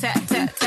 tap, tap, tap.